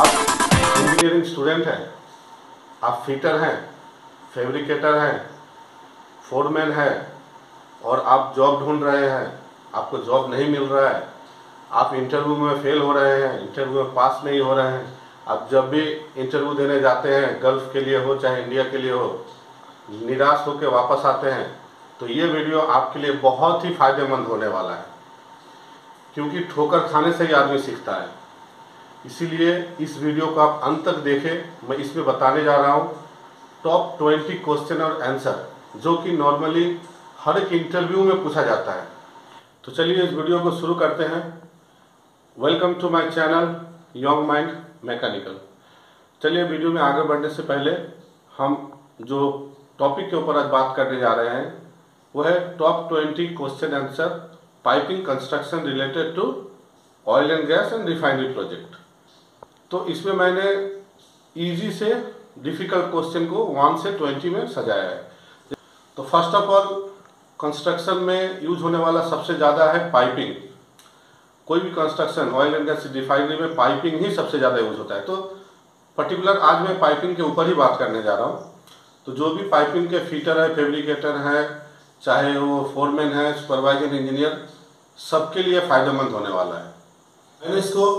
आप engineering student हैं, आप फिटर हैं, फैब्रिकेटर हैं, फोरमैन हैं और आप जॉब ढूंढ रहे हैं, आपको जॉब नहीं मिल रहा है, आप इंटरव्यू में फेल हो रहे हैं, इंटरव्यू में पास नहीं हो रहे हैं। आप जब भी इंटरव्यू देने जाते हैं, गल्फ के लिए हो चाहे इंडिया के लिए हो, निराश होकर वापस आते हैं, तो ये वीडियो आपके लिए बहुत ही फायदेमंद होने वाला है, क्योंकि ठोकर खाने से ही आदमी सीखता है। इसीलिए इस वीडियो को आप अंत तक देखें। मैं इसमें बताने जा रहा हूँ टॉप 20 क्वेश्चन और आंसर, जो कि नॉर्मली हर एक इंटरव्यू में पूछा जाता है। तो चलिए इस वीडियो को शुरू करते हैं। Welcome to my channel young mind mechanical. चलिए वीडियो में आगे बढ़ने से पहले हम जो टॉपिक के ऊपर आज बात करने जा रहे हैं वो है top 20 question answer piping construction related to oil and gas and refinery project. तो इसमें मैंने इजी से डिफिकल्ट क्वेश्चन को 1 से 20 में सजाया है। तो फर्स्ट ऑफ ऑल, कंस्ट्रक्शन में यूज होने वाला सबसे ज़्यादा है पाइपिंग। कोई भी construction, oil and gas refinery में पाइपिंग ही सबसे ज़्यादा यूज होता है। तो पर्टिकुलर आज मैं पाइपिंग के ऊपर ही बात करने जा रहा हूँ। तो जो भी पाइपिंग के फिटर है, फैब्रिकेटर हैं, चाहे वो फोरमैन है, सुपरवाइजर, इंजीनियर, सबके लिए फ़ायदेमंद होने वाला है। मैंने इसको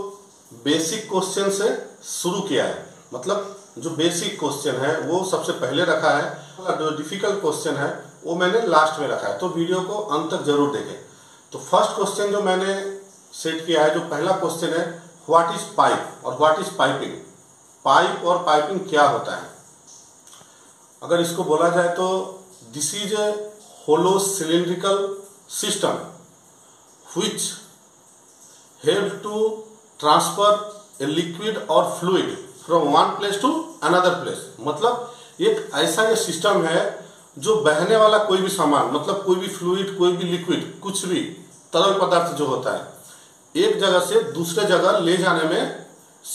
बेसिक क्वेश्चन से शुरू किया है, मतलब जो बेसिक क्वेश्चन है वो सबसे पहले रखा है और जो डिफिकल्ट क्वेश्चन है वो मैंने लास्ट में रखा है। तो वीडियो को अंत तक जरूर देखें। तो फर्स्ट क्वेश्चन जो मैंने सेट किया है, जो पहला क्वेश्चन है, व्हाट इज पाइप और व्हाट इज पाइपिंग। पाइप और पाइपिंग क्या होता है? अगर इसको बोला जाए तो this is a hollow cylindrical system which help to transfer a liquid और fluid from one place to another place. मतलब एक ऐसा ये सिस्टम है जो बहने वाला कोई भी सामान, मतलब कोई भी फ्लूइड, कोई भी लिक्विड, कुछ भी तरल पदार्थ जो होता है, एक जगह से दूसरे जगह ले जाने में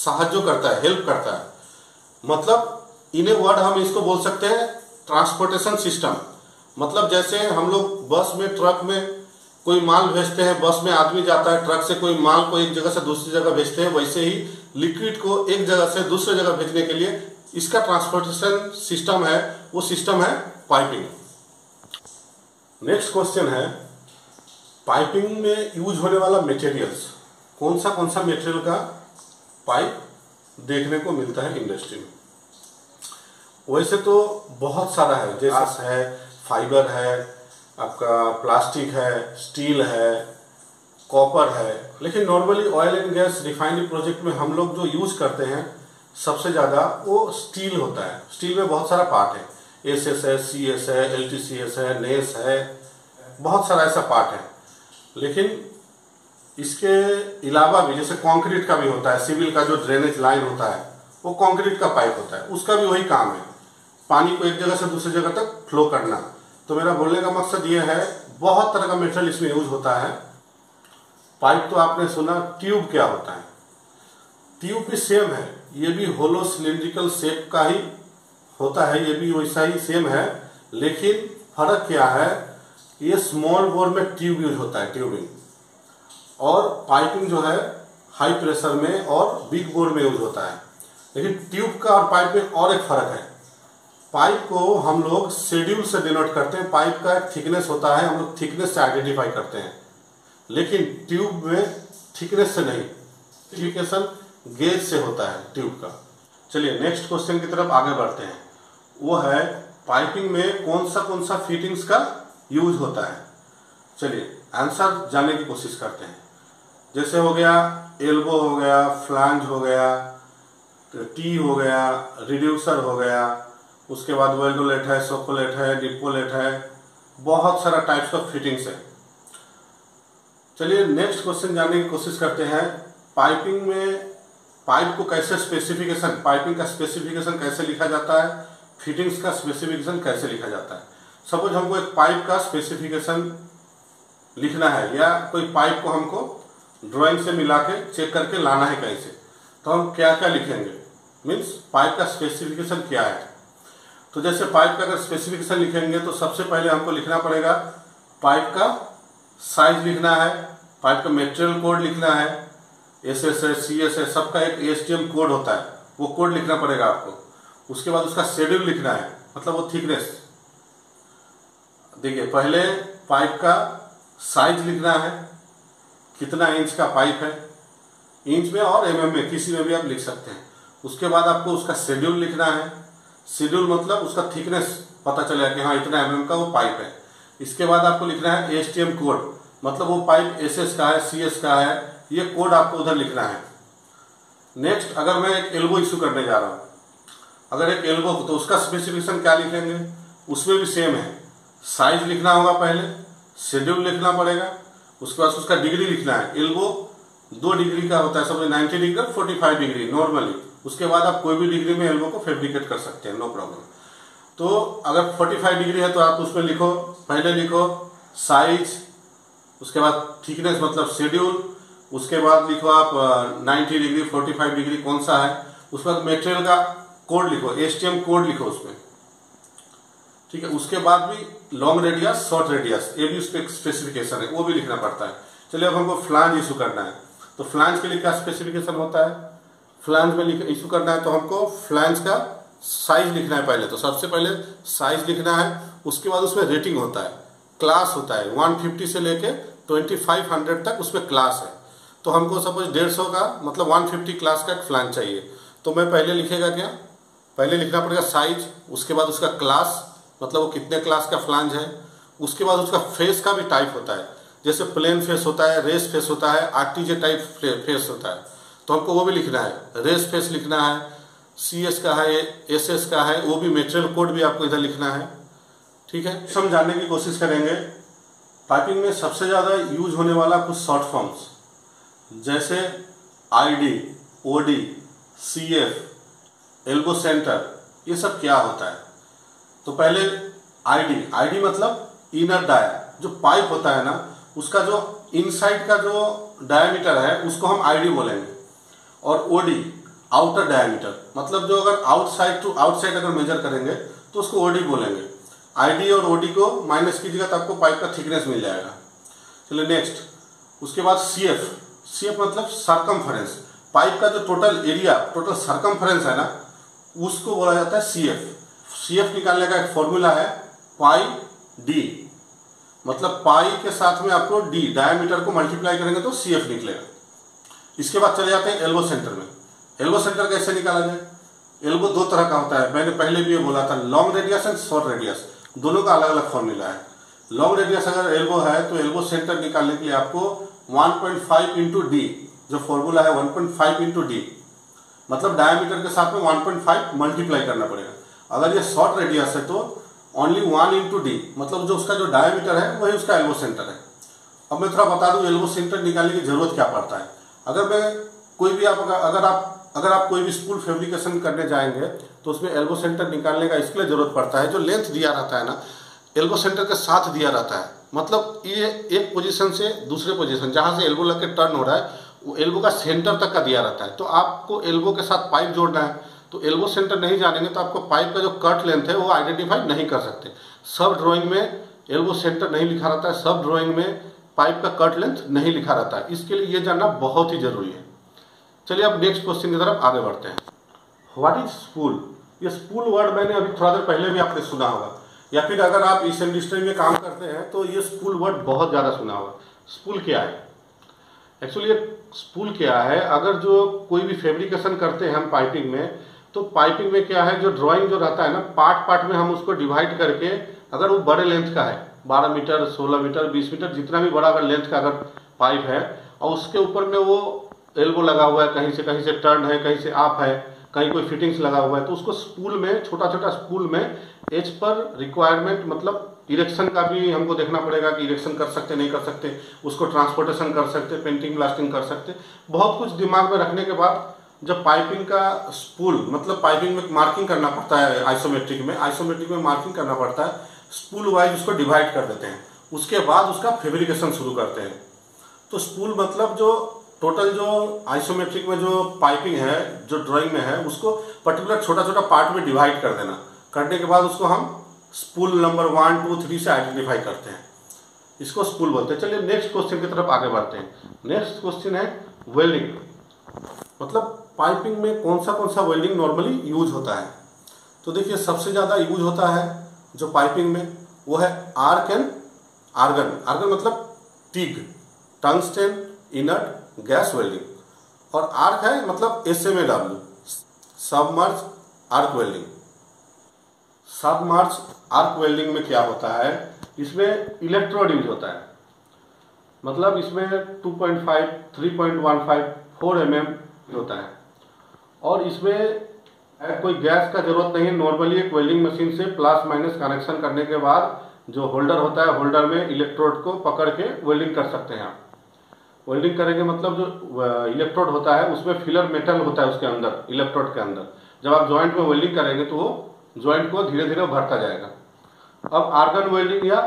सहायता करता है, हेल्प करता है। मतलब इन ए वर्ड हम इसको बोल सकते हैं ट्रांसपोर्टेशन सिस्टम। मतलब जैसे हम लोग बस में, ट्रक में कोई माल भेजते हैं, बस में आदमी जाता है, ट्रक से कोई माल को एक जगह से दूसरी जगह भेजते हैं, वैसे ही लिक्विड को एक जगह से दूसरे जगह भेजने के लिए इसका ट्रांसपोर्टेशन सिस्टम है, वो सिस्टम है पाइपिंग। नेक्स्ट क्वेश्चन है, पाइपिंग में यूज होने वाला मटेरियल्स, कौन सा मटेरियल का पाइप देखने को मिलता है इंडस्ट्री में? वैसे तो बहुत सारा है, जैसे है फाइबर है, आपका प्लास्टिक है, स्टील है, कॉपर है, लेकिन normally oil and gas refinery project में हम लोग जो यूज करते हैं सबसे ज़्यादा वो स्टील होता है। स्टील में बहुत सारा पार्ट है, एसएस है, सीएस है, एलटीसीएस है, नेस है, बहुत सारा ऐसा पार्ट है। लेकिन इसके अलावा भी जैसे कंक्रीट का भी होता है, सिविल का जो ड्रेनेज लाइन होता है वो कंक्रीट का पाइप होता है, उसका भी वही काम है, पानी को एक जगह से दूसरी जगह तक फ्लो करना। तो मेरा बोलने का मकसद ये है, बहुत तरह का मटेरियल इसमें यूज होता है। पाइप तो आपने सुना, ट्यूब क्या होता है? ट्यूब भी सेम है, ये भी होलो सिलिंड्रिकल शेप का ही होता है, ये भी वैसा ही सेम है, लेकिन फर्क क्या है, ये स्मॉल बोर में ट्यूब यूज होता है, ट्यूबिंग, और पाइपिंग जो है हाई प्रेशर में और बिग बोर में यूज होता है। लेकिन ट्यूब का और पाइप में और एक फर्क है, पाइप को हम लोग शेड्यूल से डिनोट करते हैं, पाइप का एक थिकनेस होता है, हम लोग थिकनेस से आइडेंटिफाई करते हैं, लेकिन ट्यूब में थिकनेस से नहीं, आइडेंटिफिकेशन गेज से होता है ट्यूब का। चलिए नेक्स्ट क्वेश्चन की तरफ आगे बढ़ते हैं, वो है पाइपिंग में कौन सा फिटिंग्स का यूज होता है। चलिए आंसर जानने की कोशिश करते हैं। जैसे हो गया एल्बो, हो गया फ्लैंज, हो गया टी, हो गया रिड्यूसर, हो गया, उसके बाद वेल्डोलेट है, सोकोलेट है, डिपोलेट है, बहुत सारा टाइप्स ऑफ फिटिंग्स है। चलिए नेक्स्ट क्वेश्चन जानने की कोशिश करते हैं, पाइपिंग में पाइप को कैसे स्पेसिफिकेशन, पाइपिंग का स्पेसिफिकेशन कैसे लिखा जाता है, फिटिंग्स का स्पेसिफिकेशन कैसे लिखा जाता है। सपोज हमको एक पाइप का स्पेसिफिकेशन लिखना है, या कोई पाइप को हमको ड्राइंग से मिला के चेक करके लाना है कहीं से, तो हम क्या क्या लिखेंगे, मीन्स पाइप का स्पेसिफिकेशन क्या है। तो जैसे पाइप का अगर स्पेसिफिकेशन लिखेंगे तो सबसे पहले हमको लिखना पड़ेगा पाइप का साइज लिखना है, पाइप का मेटेरियल कोड लिखना है, SS है, CS है, सबका एक ASTM कोड होता है, वो कोड लिखना पड़ेगा आपको। उसके बाद उसका शेड्यूल लिखना है, मतलब वो थिकनेस। देखिए पहले पाइप का साइज लिखना है, कितना इंच का पाइप है, इंच में और mm में किसी में भी आप लिख सकते हैं। उसके बाद आपको उसका शेड्यूल लिखना है, शेड्यूल मतलब उसका थिकनेस पता चलेगा कि हाँ इतना mm का वो पाइप है। इसके बाद आपको लिखना है ASTM कोड, मतलब वो पाइप SS का है, CS का है, ये कोड आपको उधर लिखना है। नेक्स्ट, अगर मैं एक एल्बो इशू करने जा रहा हूँ, अगर एक एल्बो तो उसका स्पेसिफिकेशन क्या लिखेंगे, उसमें भी सेम है, साइज लिखना होगा पहले, शेड्यूल लिखना पड़ेगा, उसके बाद उसका डिग्री लिखना है। एल्बो 2 डिग्री का होता है, समझ 90 डिग्री और 45 डिग्री नॉर्मली। उसके बाद आप कोई भी डिग्री में एल्बो को फैब्रिकेट कर सकते हैं, नो प्रॉब्लम। तो अगर 45 डिग्री है तो आप उसमें लिखो, पहले लिखो साइज, उसके बाद थिकनेस मतलब शेड्यूल, उसके बाद लिखो आप 90 डिग्री 45 डिग्री कौन सा है, उसके बाद मेटेरियल का कोड लिखो, ASTM कोड लिखो उसमें, ठीक है। उसके बाद भी लॉन्ग रेडियस शॉर्ट रेडियस ये भी स्पेसिफिकेशन है, वो भी लिखना पड़ता है। चलिए अब हमको फ्लांज इशू करना है, तो फ्लांज के लिए क्या स्पेसिफिकेशन होता है, फ्लांज में इशू करना है तो हमको फ्लांज का साइज लिखना है पहले, तो सबसे पहले साइज लिखना है। उसके बाद उसमें रेटिंग होता है, क्लास होता है, 150 से लेके 2500 तक उसमें क्लास है। तो हमको सपोज 150 का मतलब 150 क्लास का एक फ्लांज चाहिए, तो मैं पहले लिखेगा क्या, पहले लिखना पड़ेगा साइज, उसके बाद उसका क्लास मतलब वो कितने क्लास का फ्लांज है। उसके बाद उसका फेस का भी टाइप होता है, जैसे प्लेन फेस होता है, रेस फेस होता है, RTJ टाइप फेस होता है, तो हमको वो भी लिखना है, रेस फेस लिखना है, CS का है, SS का है, वो भी मेटेरियल कोड भी आपको इधर लिखना है, ठीक है। समझाने की कोशिश करेंगे। पाइपिंग में सबसे ज़्यादा यूज होने वाला कुछ शॉर्ट फॉर्म्स जैसे ID, OD, CF, elbow centre, ये सब क्या होता है। तो पहले ID मतलब इनर डाया, जो पाइप होता है ना उसका जो इनसाइड का जो डायामीटर है उसको हम ID बोलेंगे, और OD आउटर डायामीटर, मतलब जो अगर आउटसाइड टू आउटसाइड अगर मेजर करेंगे तो उसको OD बोलेंगे। ID और OD को माइनस कीजिएगा तो आपको पाइप का थिकनेस मिल जाएगा। चलिए नेक्स्ट, उसके बाद CF मतलब सरकमफ्रेंस, पाइप का जो टोटल एरिया टोटल सरकमफ्रेंस है ना उसको बोला जाता है CF निकालने का एक फॉर्मूला है πD, मतलब पाई के साथ में आपको D डायामीटर को मल्टीप्लाई करेंगे तो CF निकलेगा। इसके बाद चले जाते हैं एल्बो सेंटर में। एल्बो सेंटर कैसे निकाला जाए, एल्बो 2 तरह का होता है, मैंने पहले भी ये बोला था, long radius and short radius, दोनों का अलग अलग फॉर्मूला है। लॉन्ग रेडियस अगर एल्बो है तो एल्बो सेंटर निकालने के लिए आपको 1.5 × D, जो फॉर्मूला है 1.5 × D, मतलब डायामीटर के साथ में 1.5 मल्टीप्लाई करना पड़ेगा। अगर ये शॉर्ट रेडियस है तो ओनली 1 × D, मतलब जो उसका जो डायामीटर है वही उसका एल्बो सेंटर है। अब मैं थोड़ा बता दूँ एल्बो सेंटर निकालने की जरूरत क्या पड़ता है। अगर मैं कोई भी अगर आप कोई भी स्पूल फैब्रिकेशन करने जाएंगे तो उसमें एल्बो सेंटर निकालने का इसके लिए ज़रूरत पड़ता है, जो लेंथ दिया रहता है ना एल्बो सेंटर के साथ दिया रहता है, मतलब ये एक पोजीशन से दूसरे पोजीशन जहाँ से एल्बो लग के टर्न हो रहा है वो एल्बो का सेंटर तक का दिया रहता है। तो आपको एल्बो के साथ पाइप जोड़ना है, तो एल्बो सेंटर नहीं जानेंगे तो आपको पाइप का जो कट लेंथ है वो आइडेंटिफाई नहीं कर सकते। सब ड्रॉइंग में एल्बो सेंटर नहीं लिखा रहता है, सब ड्रॉइंग में पाइप का कट लेंथ नहीं लिखा रहता है, इसके लिए ये जानना बहुत ही जरूरी है। चलिए अब नेक्स्ट क्वेश्चन की तरफ आगे बढ़ते हैं। व्हाट इज स्पूल, ये स्पूल वर्ड मैंने अभी थोड़ा देर पहले भी आपने सुना होगा, या फिर अगर आप इस इंडस्ट्री में काम करते हैं तो ये स्पूल वर्ड बहुत ज़्यादा सुना होगा। स्पूल क्या है एक्चुअली, ये स्पूल क्या है, अगर जो कोई भी फैब्रिकेशन करते हैं हम पाइपिंग में, तो पाइपिंग में क्या है, जो ड्राइंग जो रहता है ना पार्ट में हम उसको डिवाइड करके, अगर वो बड़े लेंथ का है 12 मीटर 16 मीटर 20 मीटर जितना भी बड़ा अगर लेंथ का अगर पाइप है और उसके ऊपर में वो एल्बो लगा हुआ है, कहीं से टर्न है, कहीं से आप है, कहीं कोई फिटिंग्स लगा हुआ है, तो उसको स्पूल में छोटा स्पूल में एज पर रिक्वायरमेंट, मतलब इरेक्शन का भी हमको देखना पड़ेगा कि इरेक्शन कर सकते नहीं कर सकते, उसको ट्रांसपोर्टेशन कर सकते, पेंटिंग ब्लास्टिंग कर सकते, बहुत कुछ दिमाग में रखने के बाद जब पाइपिंग का स्पूल मतलब पाइपिंग में मार्किंग करना पड़ता है, आइसोमेट्रिक में मार्किंग करना पड़ता है, स्पूल वाइज उसको डिवाइड कर देते हैं, उसके बाद उसका फेब्रिकेशन शुरू करते हैं। तो स्पूल मतलब जो टोटल जो आइसोमेट्रिक में जो पाइपिंग है जो ड्राइंग में है उसको पर्टिकुलर छोटा पार्ट में डिवाइड कर देना, करने के बाद उसको हम स्पूल नंबर 1, 2, 3 से आइडेंटिफाई करते हैं। इसको स्पूल बोलते हैं। चलिए नेक्स्ट क्वेश्चन की तरफ आगे बढ़ते हैं। नेक्स्ट क्वेश्चन है वेल्डिंग, मतलब पाइपिंग में कौन सा वेल्डिंग नॉर्मली यूज होता है। तो देखिए सबसे ज़्यादा यूज होता है जो पाइपिंग में वो है आर्क एंड आर्गन। आर्गन मतलब TIG, tungsten, inert, gas welding. और आर्क है मतलब SMAW, submerge arc welding. Submerge arc welding में क्या होता है, इसमें इलेक्ट्रोड यूज होता है। मतलब इसमें 2.5, 3.15, 4 mm होता है। और इसमें कोई गैस का जरूरत नहीं है। नॉर्मली एक वेल्डिंग मशीन से प्लस माइनस कनेक्शन करने के बाद जो होल्डर होता है, होल्डर में इलेक्ट्रोड को पकड़ के वेल्डिंग कर सकते हैं आप। वेल्डिंग करेंगे मतलब जो इलेक्ट्रोड होता है उसमें फिलर मेटल होता है उसके अंदर, इलेक्ट्रोड के अंदर। जब आप जॉइंट में वेल्डिंग करेंगे तो वो जॉइंट को धीरे धीरे भरता जाएगा। अब आर्गन वेल्डिंग या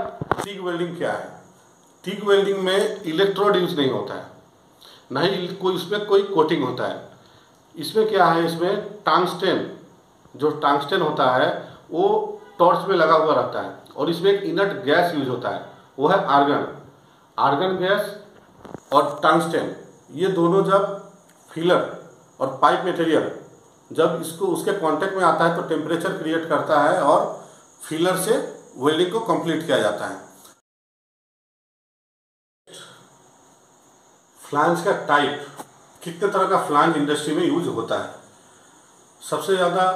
टीक वेल्डिंग क्या है? टीक वेल्डिंग में इलेक्ट्रोड यूज नहीं होता है, नहीं कोई उसमें कोई कोटिंग होता है। इसमें क्या है, इसमें टांगस्टेन, जो टांगस्टेन होता है वो टॉर्च में लगा हुआ रहता है। और इसमें एक इनर्ट गैस यूज होता है, वो है आर्गन। आर्गन गैस और टांगस्टेन ये दोनों जब फिलर और पाइप मटेरियल जब इसको उसके कांटेक्ट में आता है तो टेम्परेचर क्रिएट करता है और फिलर से वेल्डिंग को कंप्लीट किया जाता है। फ्लांज का टाइप, कितने तरह का फ्लांज इंडस्ट्री में यूज होता है। सबसे ज़्यादा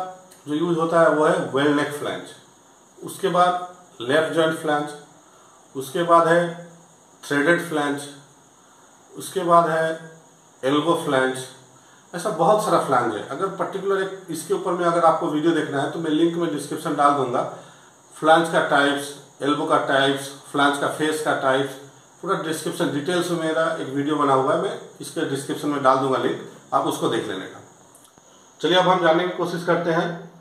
जो यूज होता है वो है वेल नेक फ्लैंज, उसके बाद लेफ्ट जॉइंट फ्लैंज, उसके बाद है थ्रेडेड फ्लैंज, उसके बाद है एल्बो फ्लैंज। ऐसा बहुत सारा फ्लैंज है। अगर पर्टिकुलर एक इसके ऊपर में अगर आपको वीडियो देखना है तो मैं लिंक में डिस्क्रिप्शन डाल दूंगा। फ्लैंज का टाइप्स, एल्बो का टाइप्स, फ्लैंज का फेस का टाइप्स, पूरा डिस्क्रिप्शन डिटेल्स में मेरा एक वीडियो बना हुआ है, मैं इसके डिस्क्रिप्शन में डाल दूंगा लिंक, आप उसको देख लेने का। चलिए अब हम जानने की कोशिश करते हैं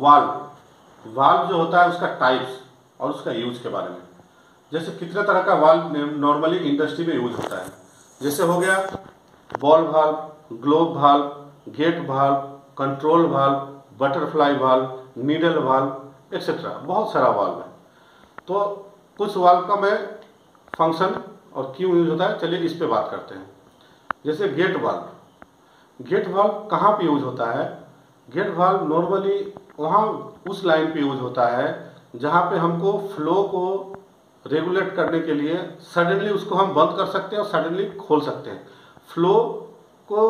वाल्व। वाल्व जो होता है उसका टाइप्स और उसका यूज के बारे में। जैसे कितने तरह का वाल्व नॉर्मली इंडस्ट्री में यूज होता है, जैसे हो गया ball valve, globe valve, gate valve, control valve, butterfly valve, needle valve etcetera, बहुत सारा वाल्व है। तो कुछ वाल्व का मैं फंक्शन और क्यों यूज होता है चलिए इस पे बात करते हैं। जैसे गेट वाल्व, गेट वाल्व कहाँ पे यूज होता है? गेट वाल्व नॉर्मली वहाँ उस लाइन पे यूज होता है जहाँ पे हमको फ्लो को रेगुलेट करने के लिए सडनली उसको हम बंद कर सकते हैं और सडनली खोल सकते हैं। फ्लो को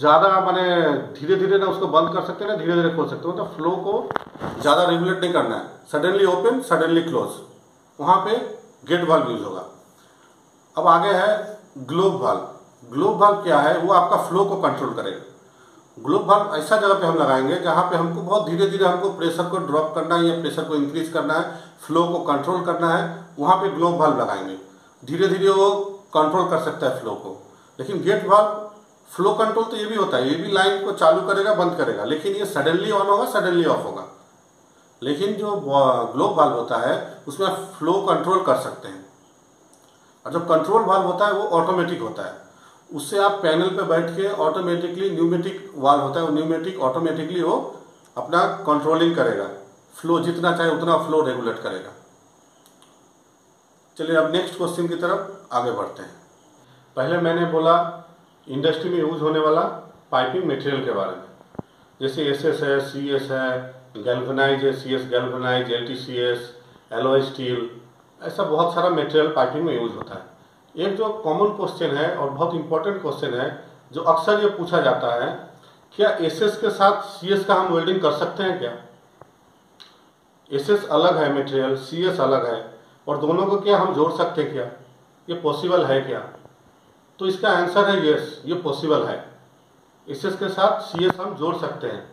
ज़्यादा माने धीरे धीरे ना उसको बंद कर सकते हैं ना धीरे धीरे खोल सकते हैं। मतलब फ्लो को ज़्यादा रेगुलेट नहीं करना है, सडनली ओपन सडनली क्लोज, वहाँ पर गेट वाल्व यूज होगा। अब आगे है ग्लोब वाल्व। ग्लोब वाल्व क्या है, वो आपका फ्लो को कंट्रोल करेगा। ग्लोब वाल्व ऐसा जगह पे हम लगाएंगे जहाँ पे हमको बहुत धीरे धीरे हमको प्रेशर को ड्रॉप करना है या प्रेशर को इंक्रीज करना है, फ्लो को कंट्रोल करना है, वहाँ पे ग्लोब वाल्व लगाएंगे। धीरे धीरे वो कंट्रोल कर सकता है फ्लो को। लेकिन गेट वाल्व फ्लो कंट्रोल तो ये भी होता है, ये भी लाइन को चालू करेगा बंद करेगा, लेकिन ये सडनली ऑन होगा सडनली ऑफ होगा। लेकिन जो ग्लोब वाल्व होता है उसमें फ्लो कंट्रोल कर सकते हैं। और जब कंट्रोल वाल्व होता है वो ऑटोमेटिक होता है, उससे आप पैनल पे बैठ के ऑटोमेटिकली, न्यूमेटिक वाल्व होता है वो न्यूमेटिक ऑटोमेटिकली वो अपना कंट्रोलिंग करेगा, फ्लो जितना चाहे उतना फ्लो रेगुलेट करेगा। चलिए अब नेक्स्ट क्वेश्चन की तरफ आगे बढ़ते हैं। पहले मैंने बोला इंडस्ट्री में यूज होने वाला पाइपिंग मटेरियल के बारे में, जैसे SS है, CS है, गैल्वनाइज है, CS galvanise, LTCS, alloy steel, ऐसा बहुत सारा मटेरियल पाइपिंग में यूज होता है। एक जो कॉमन क्वेश्चन है और बहुत इंपॉर्टेंट क्वेश्चन है जो अक्सर ये पूछा जाता है, क्या SS के साथ CS का हम वेल्डिंग कर सकते हैं क्या? SS अलग है मटेरियल, CS अलग है, और दोनों को क्या हम जोड़ सकते हैं क्या? ये पॉसिबल है क्या? तो इसका आंसर है यस, ये पॉसिबल है। SS के साथ CS हम जोड़ सकते हैं,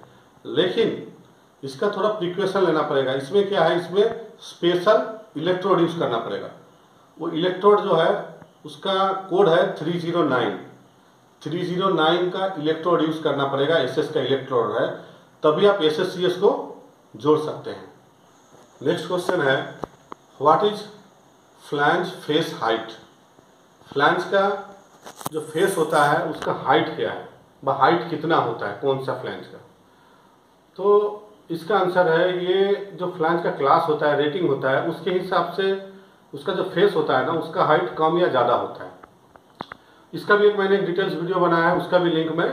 लेकिन इसका थोड़ा प्रिकॉशन लेना पड़ेगा। इसमें क्या है, इसमें स्पेशल इलेक्ट्रोड यूज करना पड़ेगा। वो इलेक्ट्रोड जो है उसका कोड है 309, 309 का इलेक्ट्रोड यूज करना पड़ेगा। SS का इलेक्ट्रोड है, तभी आप SS CS को जोड़ सकते हैं। नेक्स्ट क्वेश्चन है what is flange face height. Flange का जो फेस होता है उसका हाइट क्या है, वह हाइट कितना होता है कौन सा फ्लैंज का? तो इसका आंसर है, ये जो फ्लैंज का क्लास होता है, रेटिंग होता है, उसके हिसाब से उसका जो फेस होता है ना, उसका हाइट कम या ज़्यादा होता है। इसका भी एक मैंने डिटेल्स वीडियो बनाया है, उसका भी लिंक मैं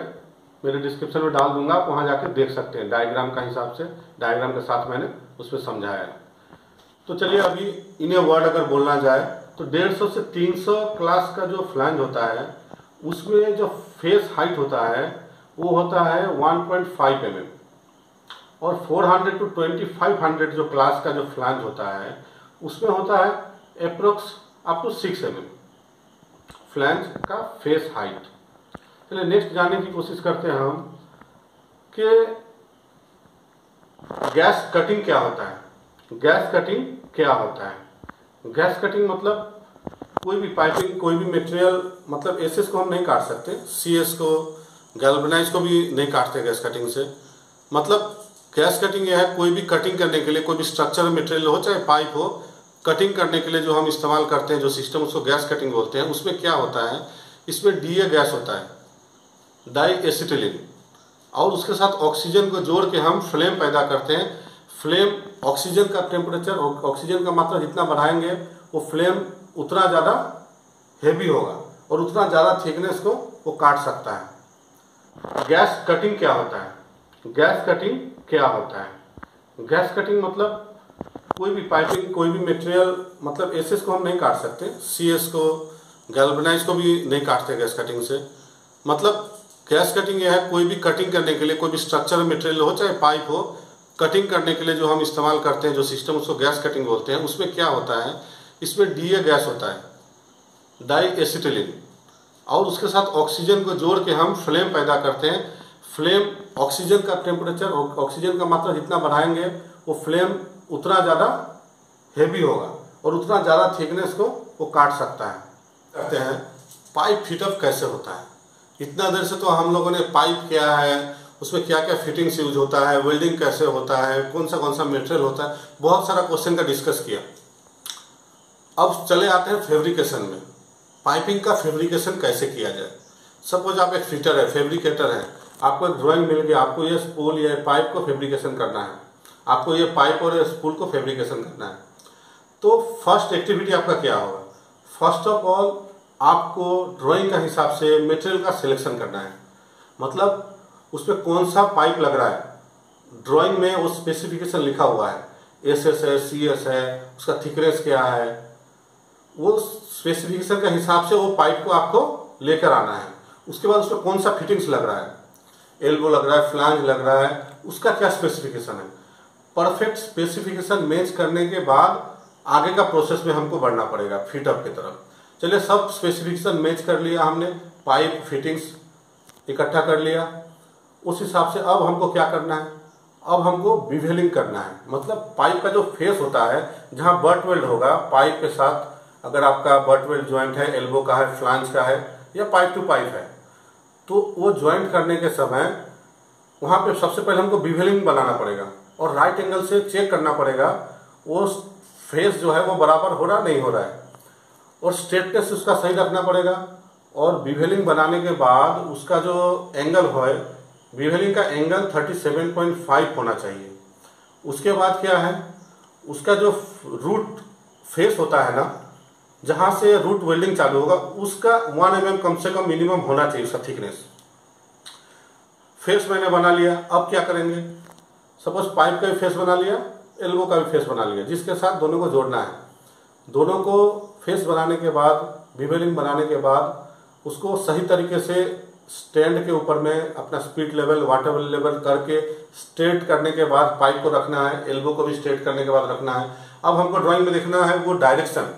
मेरे डिस्क्रिप्शन में डाल दूंगा, आप वहाँ जाके देख सकते हैं। डायग्राम का हिसाब से, डायग्राम के साथ मैंने उसमें समझाया है। तो चलिए अभी इन्हें वर्ड अगर बोलना जाए तो 150 से 300 क्लास का जो फ्लैंज होता है उसमें जो फेस हाइट होता है वो होता है 1.5 mm, और 400 टू 2500 जो क्लास का जो फ्लैंज होता है उसमें होता है approx up to 6 mm flange का फेस हाइट। चलिए नेक्स्ट जानने की कोशिश करते हैं हम कि गैस कटिंग क्या होता है। गैस कटिंग क्या होता है? गैस कटिंग मतलब कोई भी पाइपिंग, कोई भी मटेरियल, मतलब एसएस को हम नहीं काट सकते, सीएस को, गैल्वेनाइज को भी नहीं काटते गैस कटिंग से। मतलब गैस कटिंग यह है, कोई भी कटिंग करने के लिए, कोई भी स्ट्रक्चर मटेरियल हो चाहे पाइप हो, कटिंग करने के लिए जो हम इस्तेमाल करते हैं जो सिस्टम, उसको गैस कटिंग बोलते हैं। उसमें क्या होता है, इसमें डीए गैस होता है, डाई एसिटिलिन, और उसके साथ ऑक्सीजन को जोड़ के हम फ्लेम पैदा करते हैं। फ्लेम, ऑक्सीजन का टेम्परेचर, ऑक्सीजन का मात्रा जितना बढ़ाएंगे वो फ्लेम उतना ज़्यादा हेवी होगा और उतना ज़्यादा थिकनेस को वो काट सकता है। गैस कटिंग क्या होता है? गैस कटिंग क्या होता है? गैस कटिंग मतलब कोई भी पाइपिंग, कोई भी मटेरियल, मतलब एसएस को हम नहीं काट सकते, सीएस को, गैल्वेनाइज को भी नहीं काटते गैस कटिंग से। मतलब गैस कटिंग यह है, कोई भी कटिंग करने के लिए, कोई भी स्ट्रक्चर मटेरियल हो चाहे पाइप हो, कटिंग करने के लिए जो हम इस्तेमाल करते हैं जो सिस्टम, उसको गैस कटिंग बोलते हैं। उसमें क्या होता है, इसमें डीए गैस होता है, डाई एसिटिलिन, और उसके साथ ऑक्सीजन को जोड़ के हम फ्लेम पैदा करते हैं। फ्लेम, ऑक्सीजन का टेम्परेचर, ऑक्सीजन का मात्रा जितना बढ़ाएंगे वो फ्लेम उतना ज़्यादा हेवी होगा और उतना ज़्यादा थिकनेस को वो काट सकता है। कहते हैं पाइप फिटअप कैसे होता है? इतना देर से तो हम लोगों ने पाइप क्या है, उसमें क्या क्या फिटिंग्स यूज होता है, वेल्डिंग कैसे होता है, कौन सा मटेरियल होता है, बहुत सारा क्वेश्चन का डिस्कस किया। अब चले आते हैं फैब्रिकेशन में। पाइपिंग का फैब्रिकेशन कैसे किया जाए? सपोज आप एक फिटर है, फैब्रिकेटर है, आपको एक ड्राइंग मिल गया, आपको ये स्पूल या पाइप को फैब्रिकेशन करना है, आपको ये पाइप और ये स्पूल को फैब्रिकेशन करना है। तो फर्स्ट एक्टिविटी आपका क्या होगा? फर्स्ट ऑफ ऑल आपको ड्राइंग का हिसाब से मटेरियल का सिलेक्शन करना है। मतलब उसमें कौन सा पाइप लग रहा है, ड्राइंग में वो स्पेसिफिकेशन लिखा हुआ है, एसएस है, सीएस है, उसका थिकनेस क्या है, वो स्पेसिफिकेशन के हिसाब से वो पाइप को आपको लेकर आना है। उसके बाद उसमें कौन सा फिटिंग्स लग रहा है, एल्बो लग रहा है, फ्लैंज लग रहा है, उसका क्या स्पेसिफिकेशन है। परफेक्ट स्पेसिफिकेशन मैच करने के बाद आगे का प्रोसेस में हमको बढ़ना पड़ेगा फिटअप की तरफ। चलिए सब स्पेसिफिकेशन मैच कर लिया हमने, पाइप फिटिंग्स इकट्ठा कर लिया, उस हिसाब से अब हमको क्या करना है, अब हमको बिवेलिंग करना है। मतलब पाइप का जो फेस होता है, जहाँ बट वेल्ड होगा पाइप के साथ, अगर आपका बट वेल्ड ज्वाइंट है, एल्बो का है, फ्लांज का है, या पाइप टू पाइप है, तो वो ज्वाइंट करने के समय वहाँ पे सबसे पहले हमको बिवेलिंग बनाना पड़ेगा और राइट एंगल से चेक करना पड़ेगा वो फेस जो है वो बराबर हो रहा नहीं हो रहा है, और स्ट्रेटनेस उसका सही रखना पड़ेगा। और बिवेलिंग बनाने के बाद उसका जो एंगल हो, बिवेलिंग का एंगल 37.5 होना चाहिए। उसके बाद क्या है, उसका जो रूट फेस होता है ना, जहाँ से रूट वेल्डिंग चालू होगा, उसका 1 mm कम से कम मिनिमम होना चाहिए उसका थिकनेस। फेस मैंने बना लिया, अब क्या करेंगे, सपोज पाइप का भी फेस बना लिया, एल्बो का भी फेस बना लिया, जिसके साथ दोनों को जोड़ना है। दोनों को फेस बनाने के बाद, बिवेलिंग बनाने के बाद, उसको सही तरीके से स्टैंड के ऊपर में अपना स्पीड लेवल, वाटर लेवल करके स्ट्रेट करने के बाद पाइप को रखना है, एल्बो को भी स्ट्रेट करने के बाद रखना है। अब हमको ड्राइंग में देखना है वो डायरेक्शन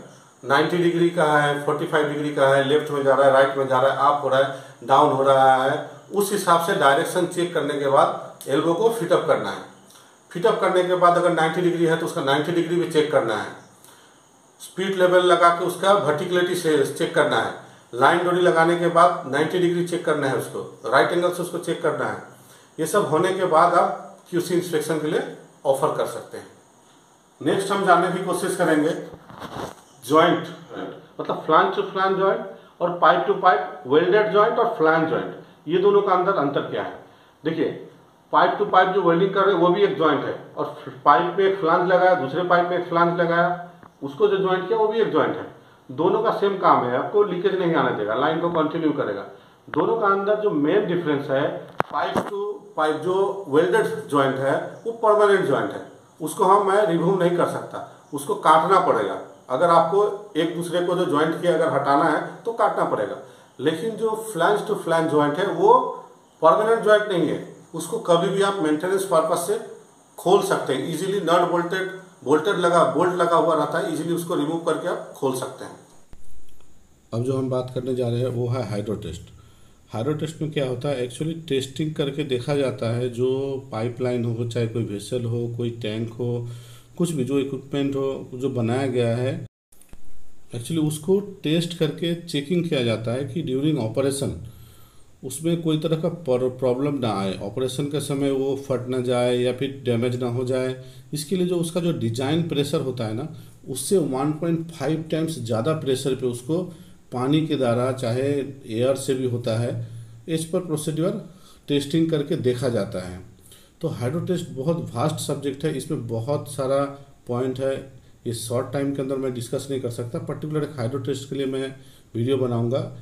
90 डिग्री का है, 45 डिग्री का है, लेफ्ट में जा रहा है, राइट में जा रहा है, अप हो रहा है, डाउन हो रहा है। उस हिसाब से डायरेक्शन चेक करने के बाद एल्बो को फिटअप करना है। फिटअप करने के बाद अगर 90 डिग्री है तो उसका 90 डिग्री भी चेक करना है। स्पीड लेवल लगा के उसका वर्टिकलिटी से चेक करना है। लाइन डोरी लगाने के बाद 90 डिग्री चेक करना है, उसको राइट एंगल से उसको चेक करना है। ये सब होने के बाद आप QC इंस्पेक्शन के लिए ऑफर कर सकते हैं। नेक्स्ट हम जानने की कोशिश करेंगे जॉइंट, मतलब फ्लैंज टू फ्लैंज जॉइंट और pipe to pipe, welded joint और फ्लैंज जॉइंट, ये दोनों का अंदर अंतर क्या है। देखिए पाइप टू पाइप जो वेल्डिंग कर रहे हैं वो भी एक जॉइंट है, और पाइप पे एक फ्लैंज लगाया, दूसरे पाइप पे एक फ्लैंज लगाया, उसको जो ज्वाइंट किया वो भी एक ज्वाइंट है, दोनों का सेम काम है, आपको लीकेज नहीं आने देगा, लाइन को कंटिन्यू करेगा। दोनों का अंदर जो मेन डिफरेंस है, पाइप टू पाइप जो वेल्डेड ज्वाइंट है वो परमानेंट ज्वाइंट है, उसको हम मैं रिमूव नहीं कर सकता, उसको काटना पड़ेगा। अगर आपको एक दूसरे को जो ज्वाइंट किया अगर हटाना है तो काटना पड़ेगा। लेकिन जो फ्लैंज टू फ्लैंज ज्वाइंट है वो परमानेंट ज्वाइंट नहीं है, उसको कभी भी आप मेंटेनेंस पर्पस से खोल सकते हैं इजीली। नट बोल्ट लगा हुआ रहता है, इजीली उसको रिमूव करके आप खोल सकते हैं। अब जो हम बात करने जा रहे हैं वो है हाइड्रो टेस्ट। हाइड्रो टेस्ट में क्या होता है, एक्चुअली टेस्टिंग करके देखा जाता है जो पाइपलाइन हो, चाहे कोई वेसल हो, कोई टैंक हो, कुछ भी जो इक्विपमेंट हो जो बनाया गया है, एक्चुअली उसको टेस्ट करके चेकिंग किया जाता है कि ड्यूरिंग ऑपरेशन उसमें कोई तरह का प्रॉब्लम ना आए, ऑपरेशन के समय वो फट ना जाए या फिर डैमेज ना हो जाए। इसके लिए जो उसका जो डिजाइन प्रेशर होता है ना, उससे 1.5 टाइम्स ज़्यादा प्रेशर पे उसको पानी के द्वारा चाहे एयर से भी होता है, इस पर प्रोसीड्यूर टेस्टिंग करके देखा जाता है। तो हाइड्रो टेस्ट बहुत वास्ट सब्जेक्ट है, इसमें बहुत सारा पॉइंट है, इस शॉर्ट टाइम के अंदर मैं डिस्कस नहीं कर सकता। पर्टिकुलर एक हाइड्रो टेस्ट के लिए मैं वीडियो बनाऊंगा,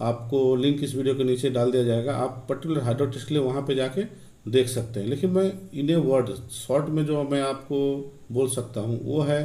आपको लिंक इस वीडियो के नीचे डाल दिया जाएगा, आप पर्टिकुलर हाइड्रो टेस्ट के लिए वहाँ पे जाके देख सकते हैं। लेकिन मैं इन ए वर्ड शॉर्ट में जो मैं आपको बोल सकता हूँ वो है,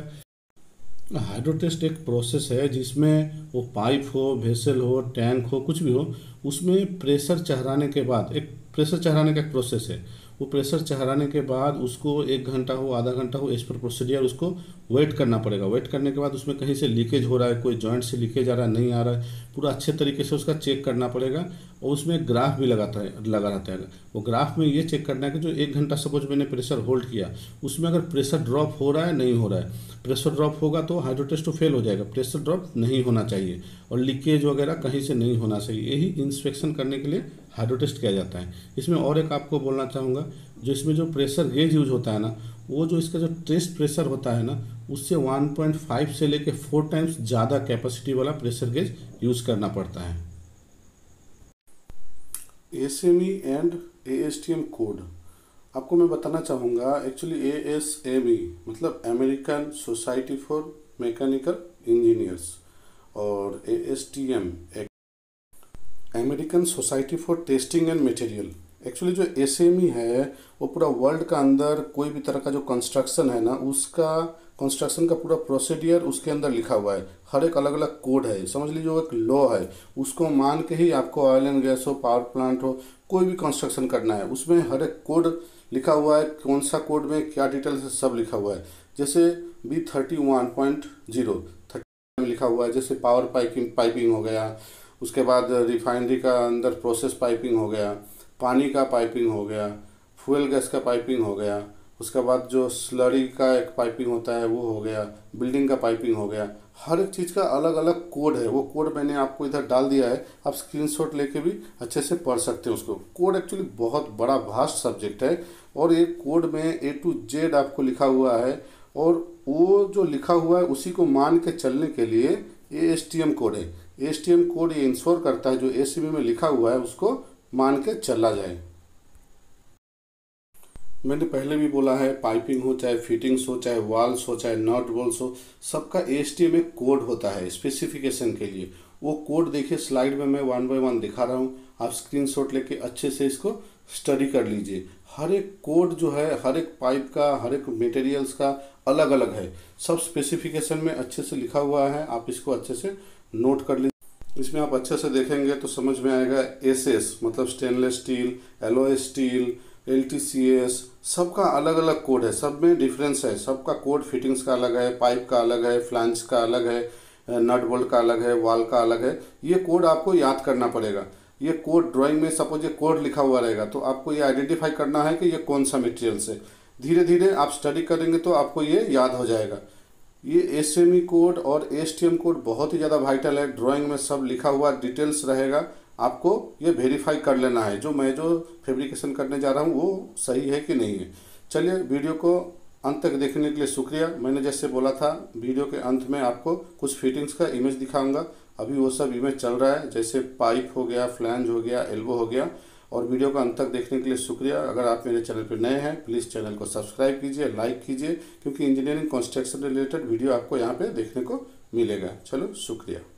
हाइड्रो टेस्ट एक प्रोसेस है जिसमें वो पाइप हो, वेसल हो, टैंक हो, कुछ भी हो, उसमें प्रेशर चढ़ाने के बाद, एक प्रेशर चढ़ाने का एक प्रोसेस है, वो प्रेशर चढ़ाने के बाद उसको 1 घंटा हो, आधा घंटा हो, इस पर प्रोसीजर उसको वेट करना पड़ेगा। वेट करने के बाद उसमें कहीं से लीकेज हो रहा है, कोई जॉइंट से लीकेज आ रहा है, नहीं आ रहा है, पूरा अच्छे तरीके से उसका चेक करना पड़ेगा। और उसमें ग्राफ भी लगा रहता है। वो ग्राफ में ये चेक करना है कि जो 1 घंटा सपोज मैंने प्रेशर होल्ड किया, उसमें अगर प्रेशर ड्रॉप हो रहा है नहीं हो रहा है, प्रेशर ड्रॉप होगा तो हाइड्रो टेस्ट तो फेल हो जाएगा, प्रेशर ड्रॉप नहीं होना चाहिए और लीकेज वगैरह कहीं से नहीं होना चाहिए। यही इंस्पेक्शन करने के लिए हाइड्रो टेस्ट किया जाता है। इसमें और एक आपको बोलना चाहूँगा, जो इसमें जो प्रेशर गेज यूज होता है ना, वो जो इसका जो टेस्ट प्रेशर होता है ना, उससे 1.5 से लेके 4 टाइम्स ज़्यादा कैपेसिटी वाला प्रेशर गेज यूज़ करना पड़ता है। एसएमई एंड एएसटीएम कोड आपको मैं बताना चाहूँगा। एक्चुअली एएसएमई मतलब American Society for Mechanical Engineers और ASTM American Society for Testing and Material. Actually जो एसएमई है वो पूरा वर्ल्ड का अंदर कोई भी तरह का जो कंस्ट्रक्शन है ना, उसका कंस्ट्रक्शन का पूरा प्रोसीडियर उसके अंदर लिखा हुआ है, हर एक अलग अलग कोड है, समझ लीजिए वो एक लॉ है, उसको मान के ही आपको ऑयल एंड गैस हो, पावर प्लांट हो, कोई भी कंस्ट्रक्शन करना है, उसमें हर एक कोड लिखा हुआ है, कौन सा कोड में क्या डिटेल्स है सब लिखा हुआ है। जैसे B31.0 में लिखा हुआ है, जैसे पावर पाइपिंग हो गया, उसके बाद रिफाइनरी का अंदर प्रोसेस पाइपिंग हो गया, पानी का पाइपिंग हो गया, फ्यूल गैस का पाइपिंग हो गया, उसके बाद जो स्लरी का एक पाइपिंग होता है वो हो गया, बिल्डिंग का पाइपिंग हो गया, हर एक चीज़ का अलग अलग कोड है। वो कोड मैंने आपको इधर डाल दिया है, आप स्क्रीनशॉट लेके भी अच्छे से पढ़ सकते हैं उसको। कोड एक्चुअली बहुत बड़ा वास्ट सब्जेक्ट है और ये कोड में A to Z आपको लिखा हुआ है और वो जो लिखा हुआ है उसी को मान के चलने के लिए ASTM कोड है। ASTM कोड ये इंश्योर करता है जो एसएमई में लिखा हुआ है उसको मान के चला जाए। मैंने पहले भी बोला है, पाइपिंग हो, चाहे फिटिंग्स हो, चाहे वाल्स हो, चाहे नट बोल्ट्स हो, सबका ASTM में कोड होता है स्पेसिफिकेशन के लिए। वो कोड देखिए स्लाइड में मैं 1 by 1 दिखा रहा हूँ, आप स्क्रीनशॉट लेके अच्छे से इसको स्टडी कर लीजिए। हर एक कोड जो है, हर एक पाइप का, हर एक मटेरियल्स का अलग अलग है, सब स्पेसिफिकेशन में अच्छे से लिखा हुआ है, आप इसको अच्छे से नोट कर लीजिए। इसमें आप अच्छे से देखेंगे तो समझ में आएगा। SS मतलब stainless steel, alloy steel, LTCS, सबका अलग अलग कोड है, सब में डिफरेंस है, सबका कोड फिटिंग्स का अलग है, पाइप का अलग है, फ्लैंज का अलग है, नट बोल्ट का अलग है, वाल का अलग है। ये कोड आपको याद करना पड़ेगा। ये कोड ड्राइंग में सपोज ये कोड लिखा हुआ रहेगा तो आपको ये आइडेंटिफाई करना है कि ये कौन सा मटेरियल से। धीरे धीरे आप स्टडी करेंगे तो आपको ये याद हो जाएगा। ये एसएमई कोड और एएसटीएम कोड बहुत ही ज़्यादा वाइटल है, ड्राइंग में सब लिखा हुआ डिटेल्स रहेगा, आपको ये वेरीफाई कर लेना है जो मैं जो फैब्रिकेशन करने जा रहा हूँ वो सही है कि नहीं है। चलिए, वीडियो को अंत तक देखने के लिए शुक्रिया। मैंने जैसे बोला था, वीडियो के अंत में आपको कुछ फिटिंग्स का इमेज दिखाऊँगा, अभी वो सब इमेज चल रहा है, जैसे पाइप हो गया, फ्लैंज हो गया, एल्बो हो गया और वीडियो का अंत तक देखने के लिए शुक्रिया। अगर आप मेरे चैनल पर नए हैं प्लीज़ चैनल को सब्सक्राइब कीजिए, लाइक कीजिए, क्योंकि इंजीनियरिंग कंस्ट्रक्शन रिलेटेड वीडियो आपको यहाँ पर देखने को मिलेगा। चलो शुक्रिया।